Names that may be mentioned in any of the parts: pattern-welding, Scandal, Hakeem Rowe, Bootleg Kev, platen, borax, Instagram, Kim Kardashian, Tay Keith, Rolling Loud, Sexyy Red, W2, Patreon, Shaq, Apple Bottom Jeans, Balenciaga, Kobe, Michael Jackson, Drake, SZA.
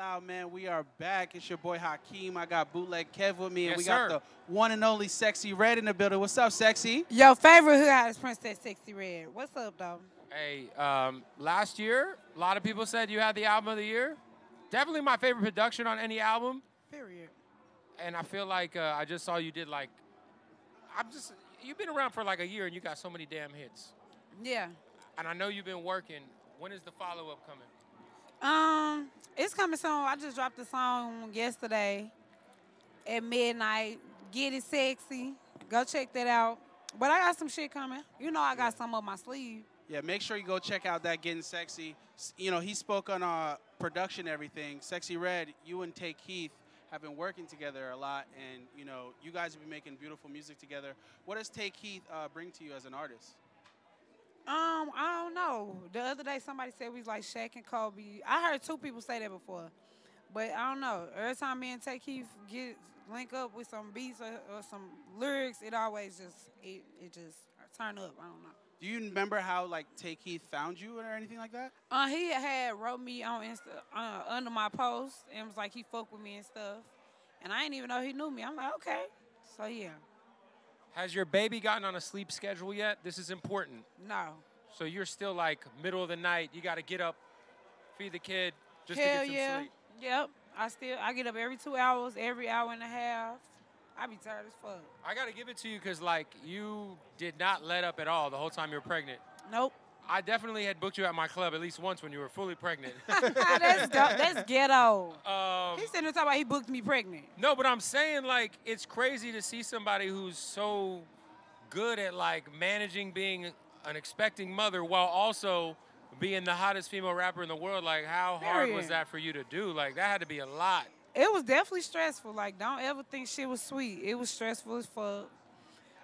Loud, man. We are back. It's your boy Hakeem. I got Bootleg Kev with me, and we got the one and only Sexyy Red in the building. What's up, Sexyy? Yo, favorite hood house princess, Sexyy Red. What's up, though? Hey, last year, a lot of people said you had the album of the year. Definitely my favorite production on any album. Period. And I feel like I just saw you did like, you've been around for like a year, and you got so many damn hits. Yeah. And I know you've been working. When is the follow-up coming? It's coming soon. I just dropped the song yesterday at midnight. Get It Sexy. Go check that out. But I got some shit coming. You know I got some up my sleeve. Yeah, make sure you go check out that Getting Sexy. You know, he spoke on production everything. Sexyy Red, you and Tay Keith have been working together a lot, and, you know, you guys have been making beautiful music together. What does Tay Keith bring to you as an artist? I don't know. The other day somebody said we was like Shaq and Kobe. I heard two people say that before, but I don't know. Every time me and Tay Keith link up with some beats or some lyrics, it always just it just turn up. I don't know. Do you remember how like Tay Keith found you or anything like that? He had wrote me on Insta under my post and was like he fucked with me and stuff, and I didn't even know he knew me. I'm like, okay, so yeah. Has your baby gotten on a sleep schedule yet? This is important. No. So you're still like middle of the night. You got to get up, feed the kid, just to get some sleep. Yep. I get up every 2 hours, every hour and a half. I be tired as fuck. I got to give it to you because like you did not let up at all the whole time you were pregnant. Nope. I definitely had booked you at my club at least once when you were fully pregnant. That's ghetto. He's sitting there talking about he booked me pregnant. No, but I'm saying, like, it's crazy to see somebody who's so good at, like, managing being an expecting mother while also being the hottest female rapper in the world. Like, how hard was that for you to do? Like, that had to be a lot. It was definitely stressful. Like, don't ever think shit was sweet. It was stressful as fuck.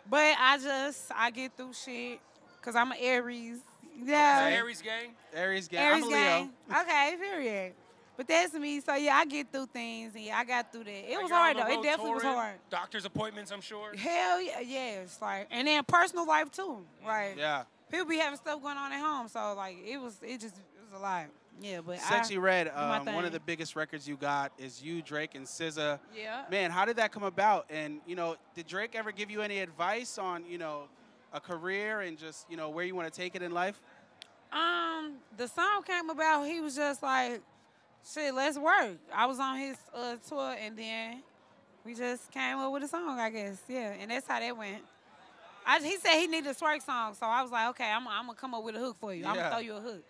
But I get through shit because I'm an Aries. Yeah. Aries gang? Aries gang. Aries I'm a gang. Leo. Okay, period. But that's me. So, yeah, I get through things, and yeah, I got through that. It was hard, though. It definitely was hard. Doctor's appointments, I'm sure. Hell, yeah. Yes. Like, and then personal life, too. Like, yeah. People be having stuff going on at home. So, like, it was a lot. Yeah, but Sexyy Red, one of the biggest records you got is you, Drake, and SZA. Yeah. Man, how did that come about? And, you know, did Drake ever give you any advice on, you know, a career and just, you know, where you want to take it in life? The song came about, he was just like, shit, let's work. I was on his tour, and then we just came up with a song, I guess. Yeah, and that's how that went. He said he needed a twerk song, so I was like, okay, I'm going to come up with a hook for you. Yeah. I'm going to throw you a hook.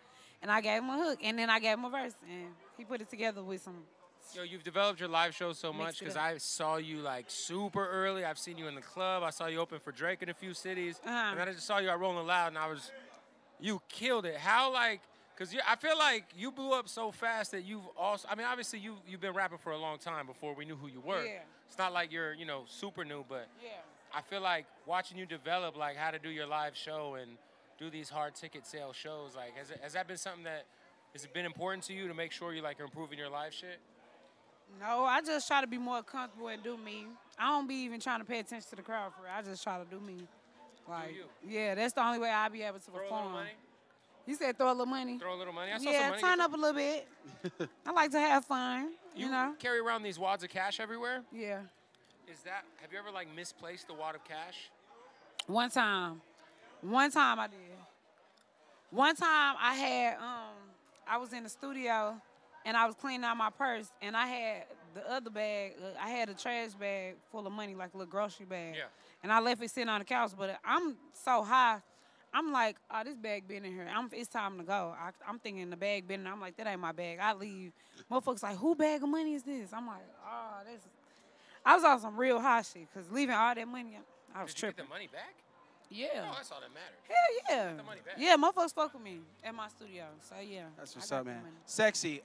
And I gave him a hook, and then I gave him a verse, and he put it together with some. Yo, you've developed your live show so much because I saw you like super early. I've seen you in the club. I saw you open for Drake in a few cities. And I just saw you at Rolling Loud, and you killed it. How, like, because I feel like you blew up so fast that you've also, I mean, obviously you've been rapping for a long time before we knew who you were. Yeah. It's not like you're, you know, super new, but yeah. I feel like watching you develop, like, how to do your live show and do these hard ticket sale shows, like, has that been something that, has it been important to you to make sure you, like, are improving your live shit? No, I just try to be more comfortable and do me. I don't be even trying to pay attention to the crowd for it. I just try to do me. Like, yeah, that's the only way I be able to perform. Throw a little money? You said throw a little money. Throw a little money. I saw some money. Yeah, turn up a little bit. I like to have fun. You know? Carry around these wads of cash everywhere? Yeah. Have you ever like misplaced the wad of cash? One time. One time I did. One time I had, I was in the studio. And I was cleaning out my purse, and I had the other bag. I had a trash bag full of money, like a little grocery bag. Yeah. And I left it sitting on the couch, but I'm so high. I'm like, oh, this bag been in here. It's time to go. I'm thinking the bag been in here. I'm like, that ain't my bag. I leave. Motherfuckers like, who bag of money is this? I'm like, oh, this is. I was on some real high shit, because leaving all that money, I was tripping. Did you get the money back? Yeah. Oh, that's all that matters. Hell yeah. Get the money back. Yeah, motherfuckers fuck with me at my studio. So, yeah. That's what's up, man. Sexyy,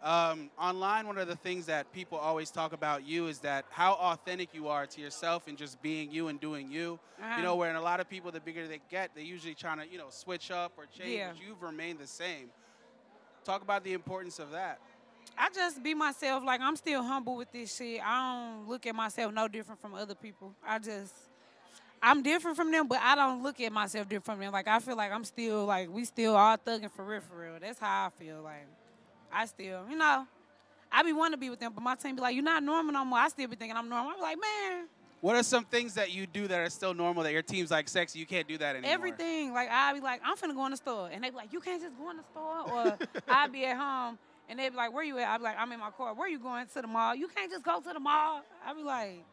online, one of the things that people always talk about you is that how authentic you are to yourself and just being you and doing you. You know, where a lot of people, the bigger they get, they usually trying to, you know, switch up or change. Yeah. But you've remained the same. Talk about the importance of that. I just be myself. Like, I'm still humble with this shit. I don't look at myself no different from other people. I'm different from them, but I don't look at myself different from them. Like, I feel like I'm still, like, we still all thugging for real, for real. That's how I feel. Like, I still, you know, I be wanting to be with them, but my team be like, you're not normal no more. I still be thinking I'm normal. I be like, man. What are some things that you do that are still normal that your team's like, Sexyy, you can't do that anymore? Everything. Like, I be like, I'm finna go in the store. And they be like, you can't just go in the store? Or I be at home, and they be like, where you at? I be like, I'm in my car. Where you going? To the mall? You can't just go to the mall? I be like,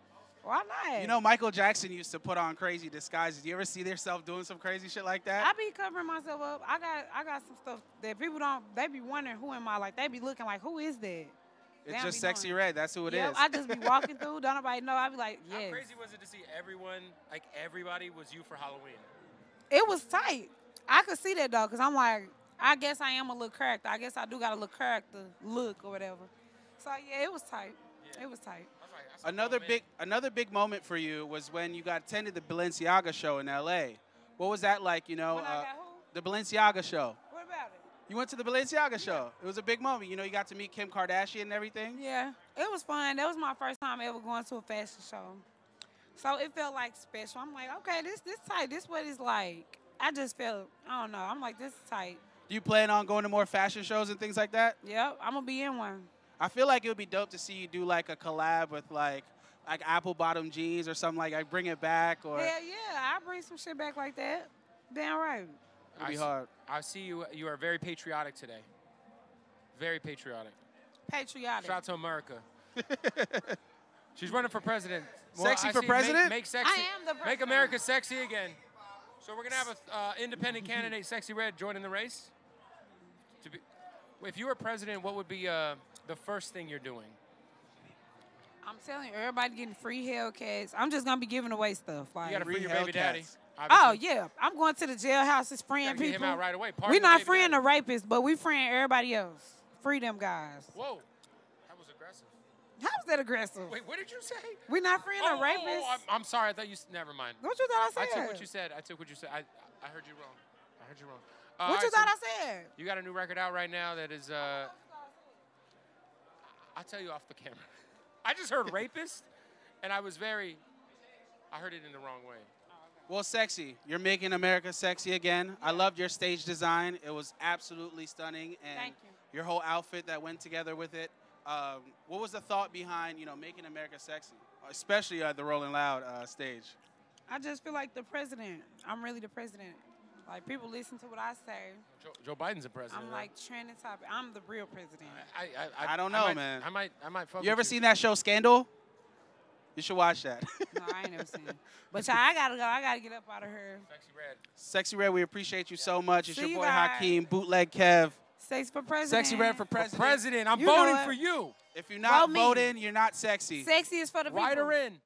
why not? You know, Michael Jackson used to put on crazy disguises. You ever see yourself doing some crazy shit like that? I be covering myself up. I got some stuff that people don't, they be wondering who am I. Like, they be looking like, who is that? It's just Sexyy Red. That's who it is. I just be walking through. Don't nobody know. I be like, yeah. How crazy was it to see everyone, like everybody was you for Halloween? It was tight. I could see that, though, because I'm like, I guess I am a little character. I guess I do got a little character look or whatever. So, yeah, it was tight. Yeah. It was tight. Another big moment for you was when you got attended the Balenciaga show in L.A. What was that like, you know? When I got who? The Balenciaga show. You went to the Balenciaga show. It was a big moment. You know, you got to meet Kim Kardashian and everything. Yeah, it was fun. That was my first time ever going to a fashion show. So it felt like special. I'm like, okay, this tight. This what it's like. I just felt, I don't know. I'm like, this is tight. Do you plan on going to more fashion shows and things like that? Yep, I'm going to be in one. I feel like it would be dope to see you do like a collab with like Apple Bottom Jeans or something like that. Bring it back. Or... Hell yeah, I bring some shit back like that. Damn right. It'd be hard. I see you. You are very patriotic today. Very patriotic. Patriotic. Shout out to America. She's running for president. Well, Sexyy for president? Make Sexyy. I am the president. Make America Sexyy again. So we're gonna have an independent candidate, Sexyy Red, joining the race. If you were president, what would be the first thing you're doing? I'm telling you, everybody getting free Hellcats. I'm just gonna be giving away stuff. Like, you gotta free your baby daddy. Obviously. Oh, yeah. I'm going to the jailhouse. It's freeing people. Him out right away. We're not freeing the rapists, but we're freeing everybody else. Free them guys. Whoa. That was aggressive. How was that aggressive? Wait, what did you say? We're not freeing the rapists. Oh, I'm sorry. I thought you – never mind. What you thought I said? I took what you said. I heard you wrong. I heard you wrong. What you thought I said? You got a new record out right now that is I'll tell you off the camera. I just heard rapist, and I was very – I heard it in the wrong way. Well, Sexyy, you're making America sexy again. Yeah. I loved your stage design. It was absolutely stunning. And thank you. Your whole outfit that went together with it. What was the thought behind, you know, making America sexy, especially at the Rolling Loud stage? I just feel like the president. I'm really the president. Like, people listen to what I say. Joe Biden's the president. I'm like trending topic. I'm the real president. I don't know, man. I might fuck with you. You ever seen that show Scandal? You should watch that. No, I ain't never seen it. But y'all, I gotta go. I gotta get up out of here. Sexyy Red. Sexyy Red, we appreciate you so much. It's your boy Hakeem, Bootleg Kev. Sexyy for president. Sexyy Red for president. For president. I'm voting for you. If you're not voting, you're not sexy. Sexyy is for the people. Ride her in.